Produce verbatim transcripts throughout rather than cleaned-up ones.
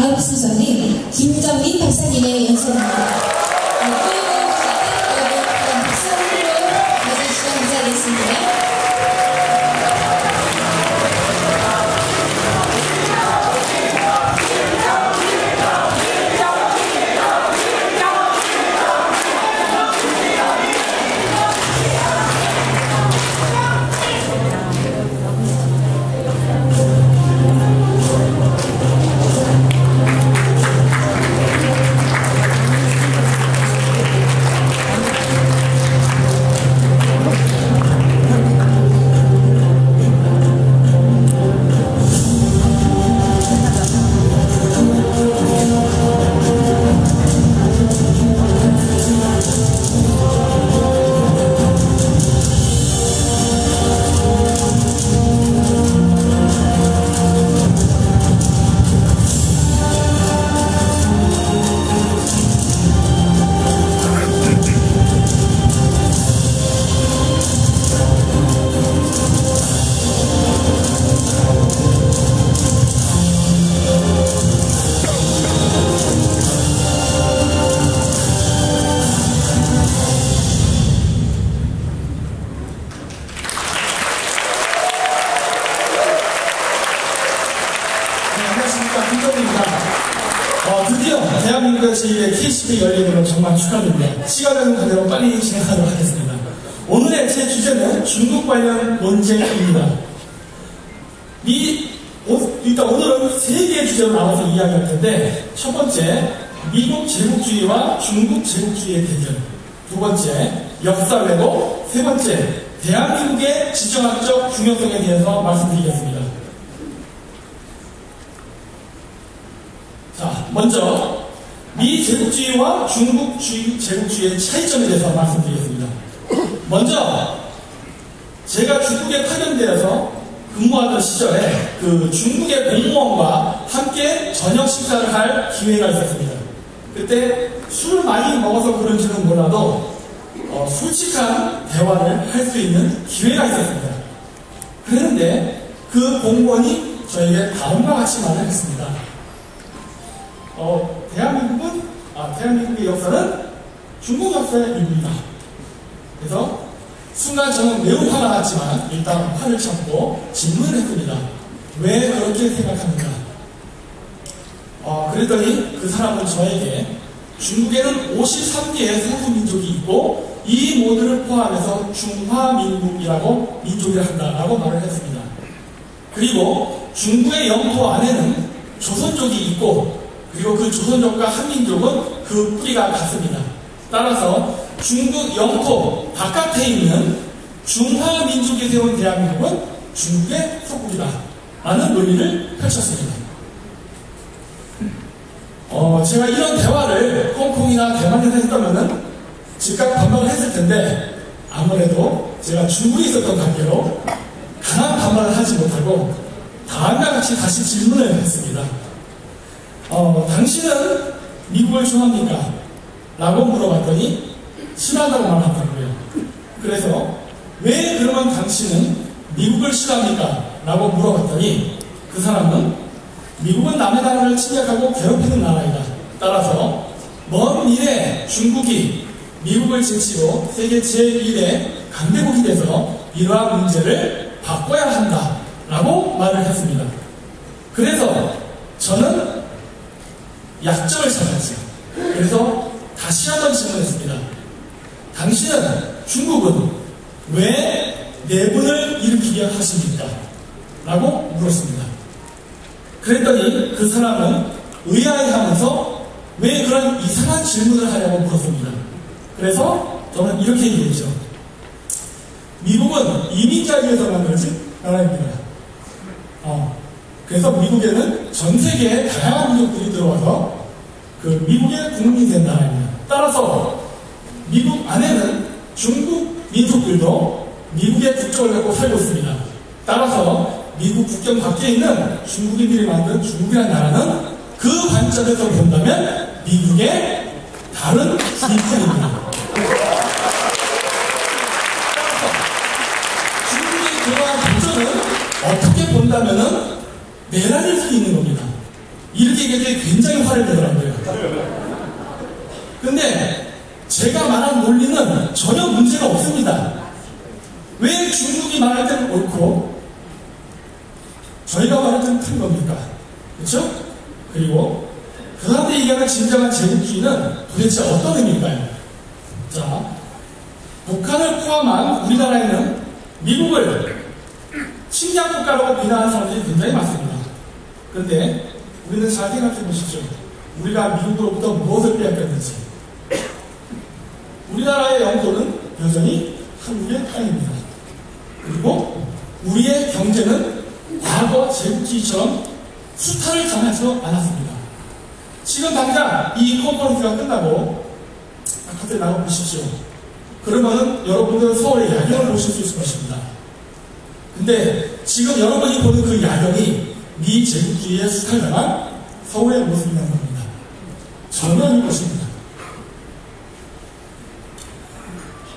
다음 순서는 김정민 박사님의 연설입니다. 그리고 박사님으로 맞아주시면 감사하겠습니다. 김정민입니다. 어, 드디어 대한민국의 제이의 케이씨비 열리는 건 정말 축하드립니다. 시간은 그대로 빨리 진행하도록 하겠습니다. 오늘의 제 주제는 중국 관련 논쟁입니다. 미, 오, 일단 오늘은 세 개의 주제로 나눠서 이야기할 텐데, 첫 번째, 미국 제국주의와 중국 제국주의의 대결, 두 번째, 역사 왜곡, 세 번째, 대한민국의 지정학적 중요성에 대해서 말씀드리겠습니다. 먼저 미 제국주의와 중국 제국주의의 차이점에 대해서 말씀드리겠습니다. 먼저 제가 중국에 파견되어서 근무하던 시절에 그 중국의 공무원과 함께 저녁 식사를 할 기회가 있었습니다. 그때 술을 많이 먹어서 그런지는 몰라도 어, 솔직한 대화를 할 수 있는 기회가 있었습니다. 그런데 그 공무원이 저에게 다음과 같이 말을 했습니다. 어, 대한민국은, 아, 대한민국의 역사는 중국 역사의 일부이다. 그래서 순간 저는 매우 화가 났지만 일단 화를 참고 질문을 했습니다. 왜 그렇게 생각합니까? 어, 그랬더니 그 사람은 저에게 중국에는 오십삼 개의 소수민족이 있고 이 모두를 포함해서 중화민국이라고 민족이라 한다라고 말을 했습니다. 그리고 중국의 영토 안에는 조선족이 있고 그리고 그 조선족과 한민족은 그 뿌리가 같습니다. 따라서 중국 영토 바깥에 있는 중화민족이 세운 대한민국은 중국의 속국이다 라는 논리를 펼쳤습니다. 어, 제가 이런 대화를 홍콩이나 대만에서 했다면 즉각 반발을 했을 텐데 아무래도 제가 중국에 있었던 관계로 강한 반발을 하지 못하고 다음과 같이 다시 질문을 했습니다. 어, 당신은 미국을 좋아합니까? 라고 물어봤더니 싫어한다고 말한다고요. 그래서 왜 그러면 당신은 미국을 싫어합니까? 라고 물어봤더니 그 사람은 미국은 남의 나라를 침략하고 괴롭히는 나라이다. 따라서 먼 미래에 중국이 미국을 제치고 세계 제일의 강대국이 돼서 이러한 문제를 바꿔야 한다. 라고 말을 했습니다. 그래서 저는 약점을 찾았어요. 그래서 다시 한번 질문했습니다. 당신은 중국은 왜 내분을 일으키려 하십니까? 라고 물었습니다. 그랬더니 그 사람은 의아해하면서 왜 그런 이상한 질문을 하냐고 물었습니다. 그래서 저는 이렇게 얘기했죠. 미국은 이민자에 의해서 만들어진 나라입니다. 어. 그래서 미국에는 전 세계의 다양한 민족들이 들어와서 그 미국의 국민이 된 나라입니다. 따라서 미국 안에는 중국 민족들도 미국의 국적을 갖고 살고 있습니다. 따라서 미국 국경 밖에 있는 중국인들이 만든 중국이라는 나라는 그 관점에서 본다면 미국의 다른 진입국입니다. 따라서 중국이 그러한 관점을 어떻게 본다면은 내란일 수 있는 겁니다. 이렇게 얘기했더니 굉장히 화를 내더라고요. 근데 제가 말한 논리는 전혀 문제가 없습니다. 왜 중국이 말할 때는 옳고 저희가 말할 때는 틀린 겁니까? 그렇죠? 그리고 그 사람들이 얘기하는 진정한 제국주의는 도대체 어떤 의미일까요? 자, 북한을 포함한 우리나라에는 미국을 침략국가라고 비난하는 사람들이 굉장히 많습니다. 그런데 우리는 잘 생각해 보십시오. 우리가 미국으로부터 무엇을 빼앗겼는지. 우리나라의 영토는 여전히 한국의 땅입니다. 그리고 우리의 경제는 과거 제국주의처럼 수탈을 당하지 않았습니다. 지금 당장 이 컨퍼런스가 끝나고 바깥에 나가보십시오. 그러면 여러분은 서울의 야경을 보실 수 있을 것입니다. 근데 지금 여러분이 보는 그 야경이 미 제국주의의 수탈당한 서울의 모습이라는 겁니다. 전면인 것입니다.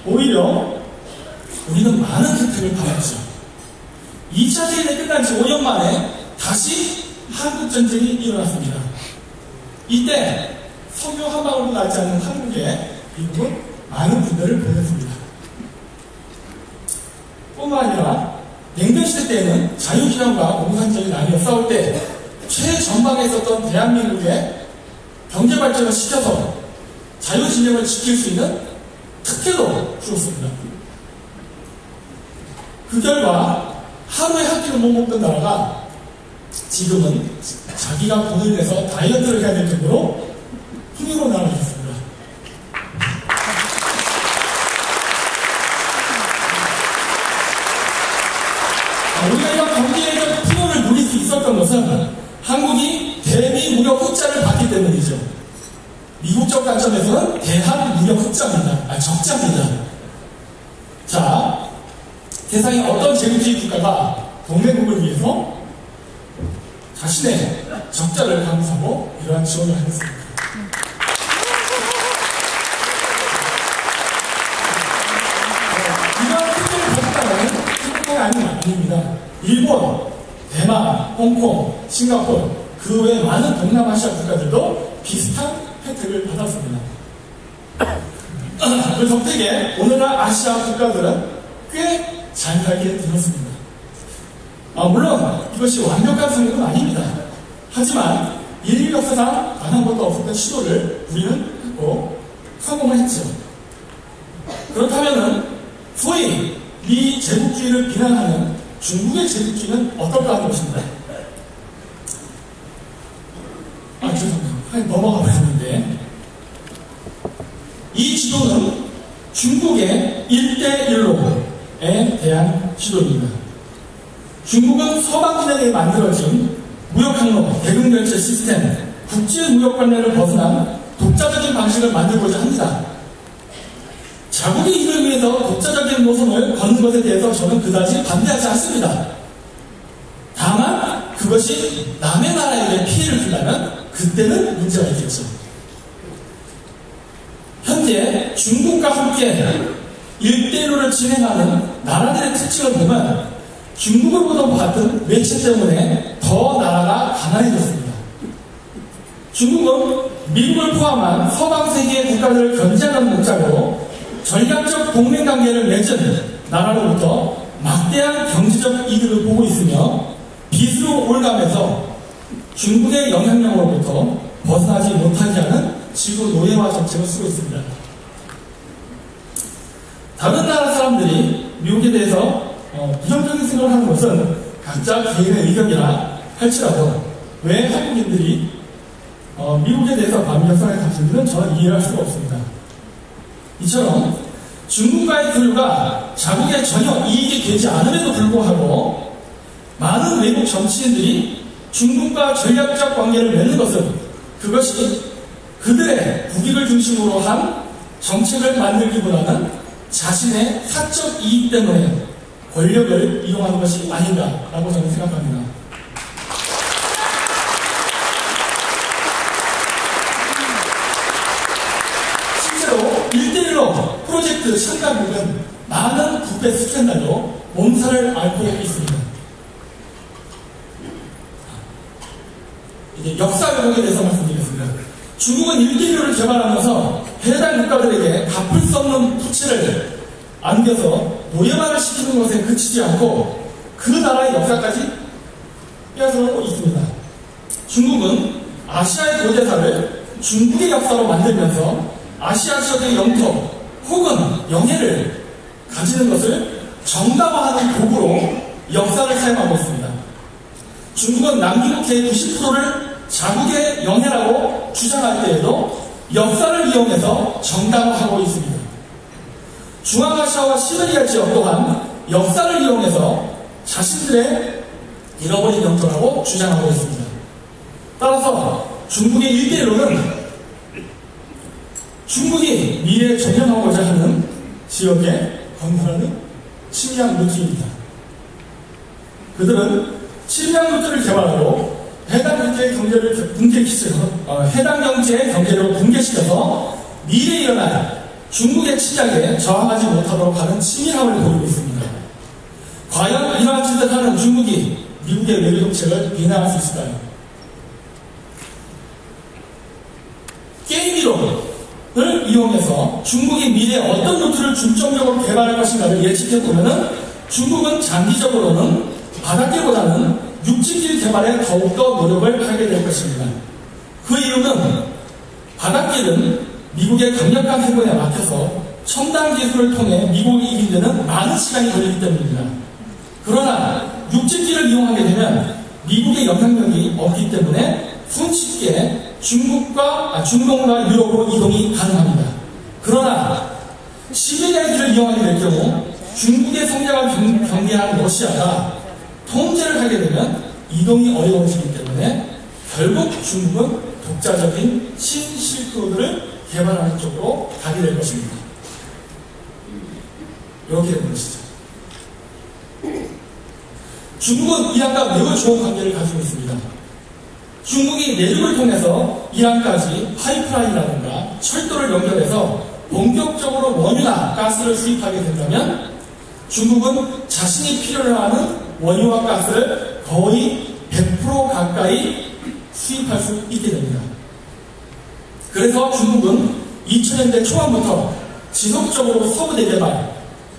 오히려 우리는 많은 혜택을 받았죠. 이 차 세계대전이 끝난 지 오 년 만에 다시 한국전쟁이 일어났습니다. 이때 성경 한 방울도 나지 않는 한국에 미국은 많은 군대를 보냈습니다. 뿐만 아니라 냉전시대 때에는 자유진영과 공산주의 나뉘어 싸울 때 최전방에 있었던 대한민국의 경제발전을 시켜서 자유진영을 지킬 수 있는 특혜도 주었습니다. 그 결과 하루에 한 끼를 못 먹던 나라가 지금은 자기가 돈을 내서 다이어트를 해야 될 정도로 풍요로 나아졌습니다. 우리가 이런 경제적 풍요를 누릴 수 있었던 것은 한국이 대미 무역 흑자를 받기 때문이죠. 미국적 관점에서는 대한 무역 흑자입니다. 아, 적자입니다. 자, 세상에 어떤 제국주의 국가가 동맹국을 위해서 자신의 적자를 감수하고 이러한 지원을 하겠습니다. 이러한 특정을 거쳤다면 특정이 아닙니다. 일본, 대만, 홍콩, 싱가포르 그 외 많은 동남아시아 국가들도 비슷한 혜택을 받았습니다. 그 덕택에 오늘날 아시아 국가들은 꽤 잘 살게 되었습니다. 아, 물론 이것이 완벽한 성능은 아닙니다. 하지만 인류 역사상 단 한 번도 없었던 시도를 우리는 했고 성공을 했죠. 그렇다면 소위 미 제국주의를 비난하는 중국의 제국주의는 어떨까 하는 것입니다. 아, 죄송합니다. 넘어가 버렸는데 이 지도는 중국의 일 대 일로에 대한 지도입니다. 중국은 서방진에게 만들어진 무역항로, 대금결제 시스템, 국제무역관례를 벗어난 독자적인 방식을 만들고자 합니다. 자국의 이익을 위해서 독자적인 모성을 거는 것에 대해서 저는 그다지 반대하지 않습니다. 다만 그것이 남의 나라에게 피해를 주려면 그때는 문제가 있겠죠. 현재 중국과 함께 일 대 일로를 진행하는 나라들의 특징을 보면 중국으로부터 받은 매체 때문에 더 나라가 가난해졌습니다. 중국은 미국을 포함한 서방세계의 국가들을 견제하는 목적으로 전략적 동맹관계를 맺은 나라로부터 막대한 경제적 이득을 보고 있으며 빚으로 올감해서 중국의 영향력으로부터 벗어나지 못하게 하는 지구 노예화 정책을 쓰고 있습니다. 다른 나라 사람들이 미국에 대해서 어, 부정적인 생각을 하는 것은 각자 개인의 의견이라 할지라도 왜 한국인들이 어, 미국에 대해서 반미 역사를 갖는지는 저는 이해할 수가 없습니다. 이처럼 중국과의 교류가 자국에 전혀 이익이 되지 않음에도 불구하고 많은 외국 정치인들이 중국과 전략적 관계를 맺는 것은 그것이 그들의 국익을 중심으로 한 정책을 만들기보다는 자신의 사적 이익 때문에 권력을 이용하는 것이 아닌가라고 저는 생각합니다. 실제로 일 대 일로 프로젝트 참가국은 많은 부패 스캔들로 몸살을 앓고 있습니다. 이제 역사를 가격에 대해서 말씀드리겠습니다. 중국은 일기류를 개발하면서 해당 국가들에게 갚을 수 없는 부채를 안겨서 노예화를 시키는 것에 그치지 않고 그 나라의 역사까지 빼앗아가고 있습니다. 중국은 아시아의 고대사를 중국의 역사로 만들면서 아시아 지역의 영토 혹은 영해를 가지는 것을 정당화하는 도구로 역사를 사용하고 있습니다. 중국은 남중국해의 구십 퍼센트를 자국의 영해라고 주장할 때에도 역사를 이용해서 정당화하고 있습니다. 중앙아시아와 시베리아 지역 또한 역사를 이용해서 자신들의 잃어버린 영토라고 주장하고 있습니다. 따라서 중국의 일대일로는 중국이 미래에 점령하고자 하는 지역에 건설하는 침략 루트입니다. 그들은 침략 루트를 개발하고 해당 경제의 경제를 붕괴시켜서 어, 해당 경제의 경제를 붕괴시켜서 미래에 일어날 중국의 침략에 저항하지 못하도록 하는 치밀함을 보이고 있습니다. 과연 이러한 짓을 하는 중국이 미국의 외교 정책을 비난할 수 있을까요? 게임 이론을 이용해서 중국이 미래에 어떤 루트를 중점적으로 개발할 것인가를 예측해보면 중국은 장기적으로는 바닷길보다는 육지길 개발에 더욱더 노력을 하게 될 것입니다. 그 이유는 바닷길은 미국의 강력한 행군에 막혀서 첨단 기술을 통해 미국이 이긴 데는 많은 시간이 걸리기 때문입니다. 그러나 육지길을 이용하게 되면 미국의 영향력이 없기 때문에 손쉽게 중국과, 아, 중동과 유럽으로 이동이 가능합니다. 그러나 시베리아 길을 이용하게 될 경우 중국의 성장을 경계하는 러시아가 통제를 하게 되면 이동이 어려워지기 때문에 결국 중국은 독자적인 신실도를 개발하는 쪽으로 가게 될 것입니다. 이렇게 보시죠. 중국은 이란과 매우 좋은 관계를 가지고 있습니다. 중국이 내륙을 통해서 이란까지 파이프라인이라든가 철도를 연결해서 본격적으로 원유나 가스를 수입하게 된다면 중국은 자신이 필요로 하는 원유와 가스를 거의 백 퍼센트 가까이 수입할 수 있게 됩니다. 그래서 중국은 이천 년대 초반부터 지속적으로 서부대 개발,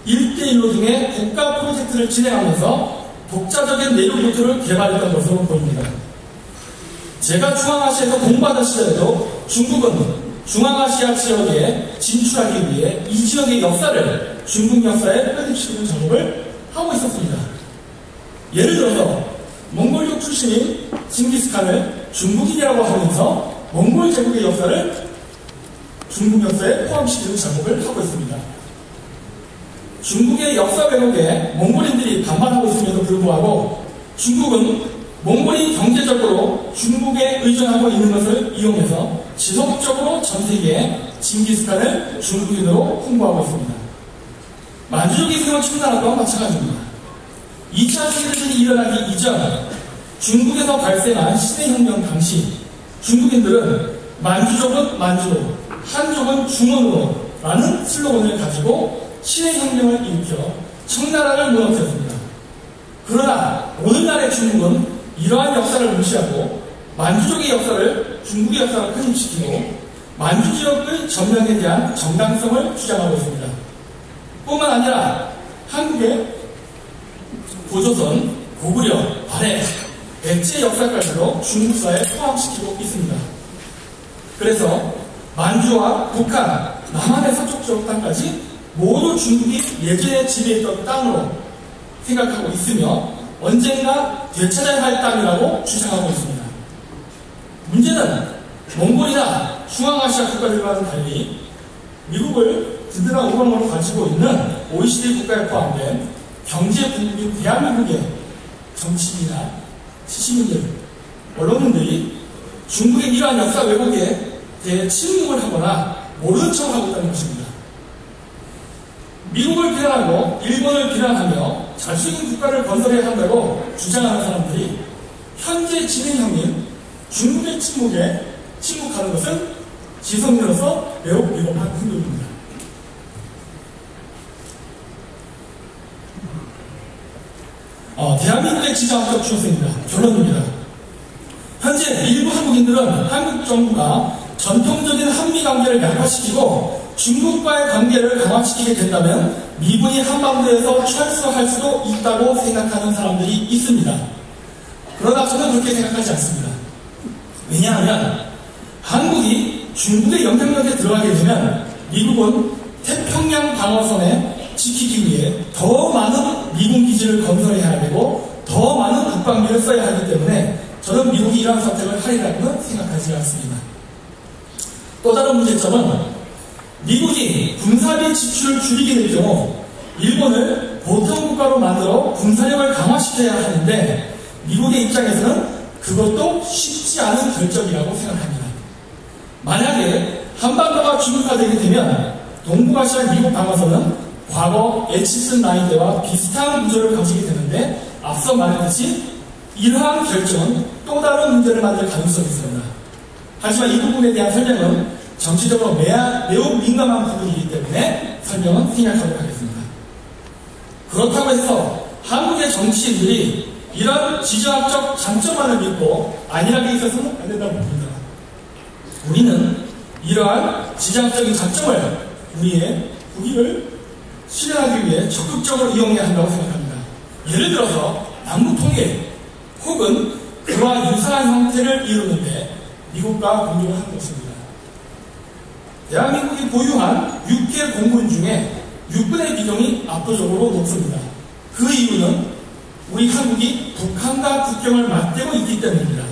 일대일로 등의 국가 프로젝트를 진행하면서 독자적인 내륙 루트를 개발했던 것으로 보입니다. 제가 중앙아시아에서 공부하던 시절에도 중국은 중앙아시아 지역에 진출하기 위해 이 지역의 역사를 중국 역사에 편입시키는 작업을 하고 있었습니다. 예를 들어서 몽골족 출신인 징기스칸을 중국인이라고 하면서 몽골 제국의 역사를 중국 역사에 포함시키는 작업을 하고 있습니다. 중국의 역사 왜곡에 몽골인들이 반발하고 있음에도 불구하고 중국은 몽골이 경제적으로 중국에 의존하고 있는 것을 이용해서 지속적으로 전 세계에 징기스칸을 중국인으로 홍보하고 있습니다. 만주족이 세운 청나라도 마찬가지입니다. 이 차 세계대전이 일어나기 이전 중국에서 발생한 신해혁명 당시 중국인들은 만주족은 만주로, 한족은 중원으로 라는 슬로건을 가지고 신해혁명을 일으켜 청나라를 무너뜨렸습니다. 그러나 오늘날의 중국은 이러한 역사를 무시하고 만주족의 역사를 중국의 역사로 편입시키고 만주 지역의 점령에 대한 정당성을 주장하고 있습니다. 뿐만 아니라 한국의 고조선, 고구려, 발해, 백제 역사까지도 중국사에 포함시키고 있습니다. 그래서 만주와 북한, 남한의 서쪽 지역 땅까지 모두 중국이 예전에 지배했던 땅으로 생각하고 있으며 언젠가 되찾아야 할 땅이라고 주장하고 있습니다. 문제는 몽골이나 중앙아시아 국가들과는 달리 미국을 든든한 우방으로 가지고 있는 오이시디 국가에 포함된 경제국인 대한민국의 정치인이나 시민들, 언론인들이 중국의 이러한 역사 왜곡에 대해 침묵을 하거나 모른 척하고 있다는 것입니다. 미국을 비난하고 일본을 비난하며 자신의 국가를 건설해야 한다고 주장하는 사람들이 현재 진행형인 중국의 침묵에 침묵하는 것은 지속으로서 매우 위험한 행동입니다. 어, 대한민국의 지정학적 추세입니다. 결론입니다. 현재 일부 한국 한국인들은 한국 정부가 전통적인 한미 관계를 약화시키고 중국과의 관계를 강화시키게 된다면 미군이 한반도에서 철수할 수도 있다고 생각하는 사람들이 있습니다. 그러나 저는 그렇게 생각하지 않습니다. 왜냐하면 한국이 중국의 영향력에 들어가게 되면 미국은 태평양 방어선에 지키기 위해 더 많은 미군 기지를 건설해야 되고 더 많은 국방비를 써야 하기 때문에 저는 미국이 이러한 선택을 하리라고는 생각하지 않습니다. 또 다른 문제점은 미국이 군사비 지출을 줄이게 될 경우 일본을 보편국가로 만들어 군사력을 강화시켜야 하는데 미국의 입장에서는 그것도 쉽지 않은 결정이라고 생각합니다. 만약에 한반도가 중국화되게 되면 동북아시아 미국 방어선은 과거 에치슨 라인 때와 비슷한 구조를 가지게 되는데 앞서 말했듯이 이러한 결정은 또 다른 문제를 만들 가능성이 있습니다. 하지만 이 부분에 대한 설명은 정치적으로 매우 민감한 부분이기 때문에 설명은 생략하도록 하겠습니다. 그렇다고 해서 한국의 정치인들이 이런 지정학적 장점만을 믿고 안일하게 있어서는 안 된다고 봅니다. 우리는 이러한 지정학적인 장점을 우리의 국익을 실현하기 위해 적극적으로 이용해야 한다고 생각합니다. 예를 들어서 남북통일 혹은 그와 유사한 형태를 이루는데 미국과 공조를 한 것입니다. 대한민국이 보유한 육 개 공군 중에 육군의 비중이 압도적으로 높습니다. 그 이유는 우리 한국이 북한과 국경을 맞대고 있기 때문입니다.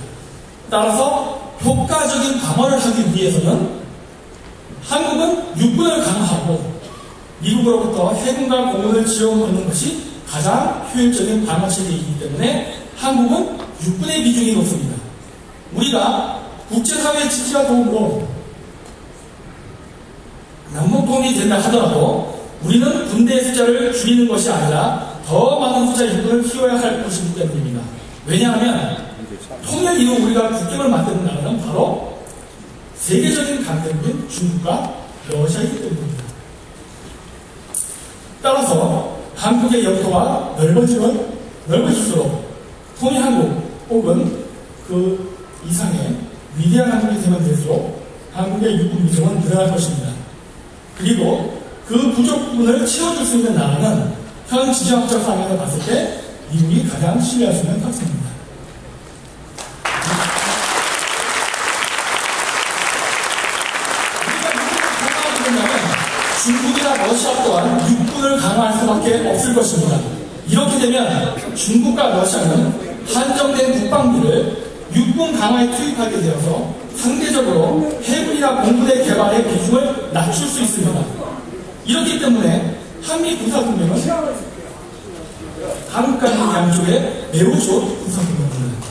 따라서 효과적인 방어를 하기 위해서는 한국은 육군을 강화하고 미국으로부터 해군과 공군을 지원받는 것이 가장 효율적인 방어 체계이기 때문에 한국은 육군의 비중이 높습니다. 우리가 국제사회의 지지와 도움으로 남북통일이 된다 하더라도 우리는 군대의 숫자를 줄이는 것이 아니라 더 많은 숫자의 인구를 키워야 할 것이기 때문입니다. 왜냐하면 통일 이후 우리가 국경을 만드는 나라는 바로 세계적인 강대국인 중국과 러시아이기 때문입니다. 따라서 한국의 영토가 넓어지면 넓어질수록 통일한국 혹은 그 이상의 위대한 한국이 되면 될수록 한국의 육군 비중은 늘어날 것입니다. 그리고 그 부족 부분을 채워줄 수 있는 나라는 현 지정학적 상황에서 봤을 때 미국이 가장 신뢰할 수 있는 각성입니다. 우리가 미국을 강화하게 된다면 중국이나 러시아 또한 육군을 강화할 수밖에 없을 것입니다. 이렇게 되면 중국과 러시아는 한정된 국방비를 육군 강화에 투입하게 되어서 상대적으로 해군이나 공군의 개발의 비중을 낮출 수 있습니다. 이렇기 때문에 한미 군사동맹은 한국과 미국 양쪽에 매우 좋은 군사동맹입니다.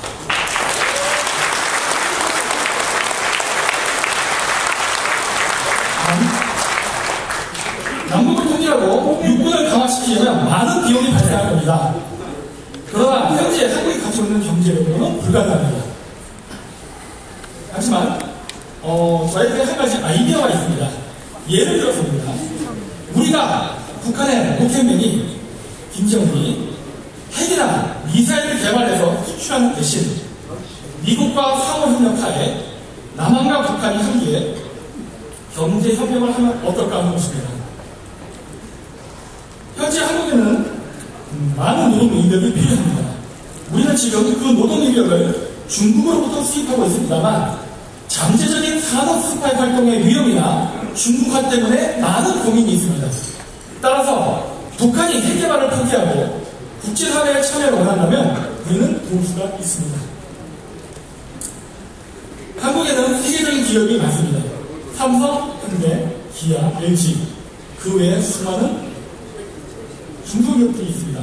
남북을 통일하고 육군을 강화시키려면 많은 비용이 발생할 겁니다. 그러나 현재 한국이 가지고 있는 경제력으로는 불가능합니다. 하지만 어, 저에게 한 가지 아이디어가 있습니다. 예를 들어서입니다. 우리가 북한의 북한맹이 김정민이 핵이나 미사일을 개발해서 수출하는 대신 미국과 상호협력하에 남한과 북한이 함께 경제협력을 하면 어떨까 하는 것입니다. 현재 한국에는 많은 노동인력이 필요합니다. 우리는 지금 그 노동인력을 중국으로부터 수입하고 있습니다만 잠재적인 산업 스파이 활동의 위험이나 중국화 때문에 많은 고민이 있습니다. 따라서 북한이 핵개발을 포기하고 국제사회에 참여를 원한다면 우리는 도울 수가 있습니다. 한국에는 세계적인 기업이 많습니다. 삼성, 현대, 기아, 엘지 그 외에 수많은 중소기업들이 있습니다.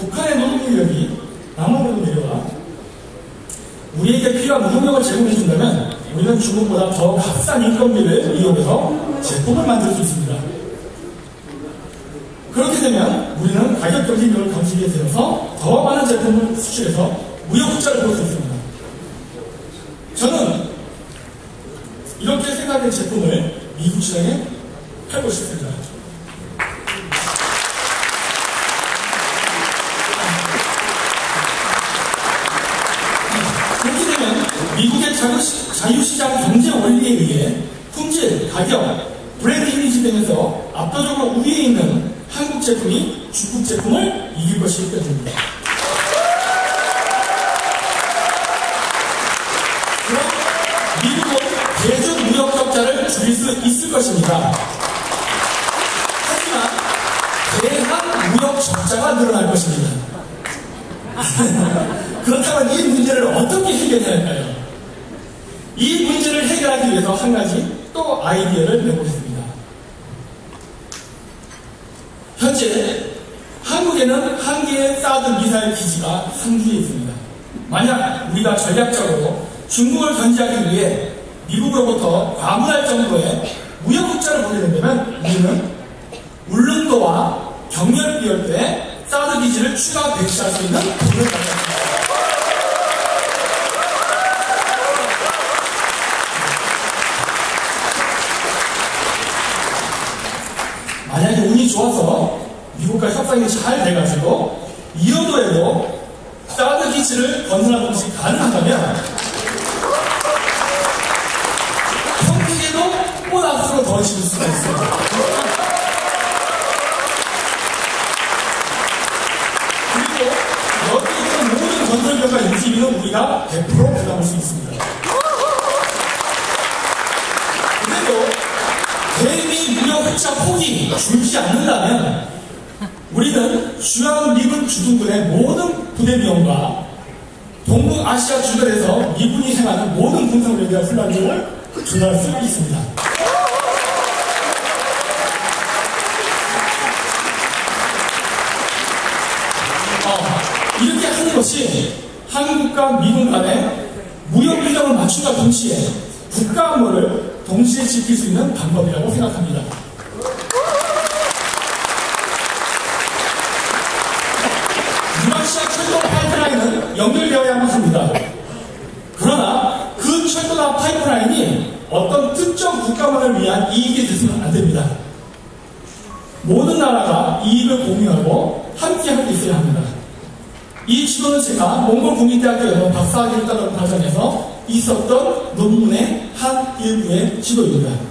북한의 노동력이 남한으로 내려와 우리에게 필요한 노동력을 제공해준다면 우리는 중국보다 더 값싼 인건비를 이용해서 제품을 만들 수 있습니다. 그렇게 되면 우리는 가격 경쟁력을 감추게 되어서 더 많은 제품을 수출해서 무역 흑자를 볼 수 있습니다. 저는 이렇게 생각된 제품을 미국 시장에 팔고 싶습니다. 그렇게 되면 만들기 위해 품질, 가격, 브랜드 이미지 등에서 압도적으로 우위에 있는 한국 제품이 중국 제품을 이길 것이 뼈입니다. 그럼 미국은 대중 무역 격차를 줄일 수 있을 것입니다. 하지만 대한 무역 적자가 늘어날 것입니다. 그렇다면 이 문제를 어떻게 해결해야 할까요? 이 문제를 해결하기 위해서 한 가지 또 아이디어를 내보겠습니다. 현재 한국에는 한 개의 사드 미사일 기지가 상주에 있습니다. 만약 우리가 전략적으로 중국을 견제하기 위해 미국으로부터 과문할 정도의 무역 흑자를 보게 된다면 우리는 울릉도와 경련 비올때 사드 기지를 추가 배치할 수 있는 돈을 받았습니다. 만약에 운이 좋아서 미국과 협상이 잘 돼가지고 이어도에도 사드 기지를 건설하는 것이 가능하다면 평택에도 보너스로 더 지을 수가 있어요. 그리고 여기 있는 모든 건설비용과 유지비는 우리가 백 퍼센트 부담할 수 있습니다. 흑자 폭이 줄지 않는다면 우리는 주한 미군 주둔군의 모든 부대 비용과 동북아시아 주변에서 미군이 행하는 모든 군사력에 대한 훈련 비용을 조달할 수 있습니다. 어, 이렇게 하는 것이 한국과 미군 간의 무역 균형을 맞추다 동시에 국가 안보를 동시에 지킬 수 있는 방법이라고 생각합니다. 연결되어야만 합니다. 그러나 그 철도나 파이프라인이 어떤 특정 국가만을 위한 이익이 되서는 안 됩니다. 모든 나라가 이익을 공유하고 함께할 수 있어야 합니다. 이 지도는 제가 몽골국립대학교에서 박사학위를 따는 과정에서 있었던 논문의 한 일부의 지도입니다.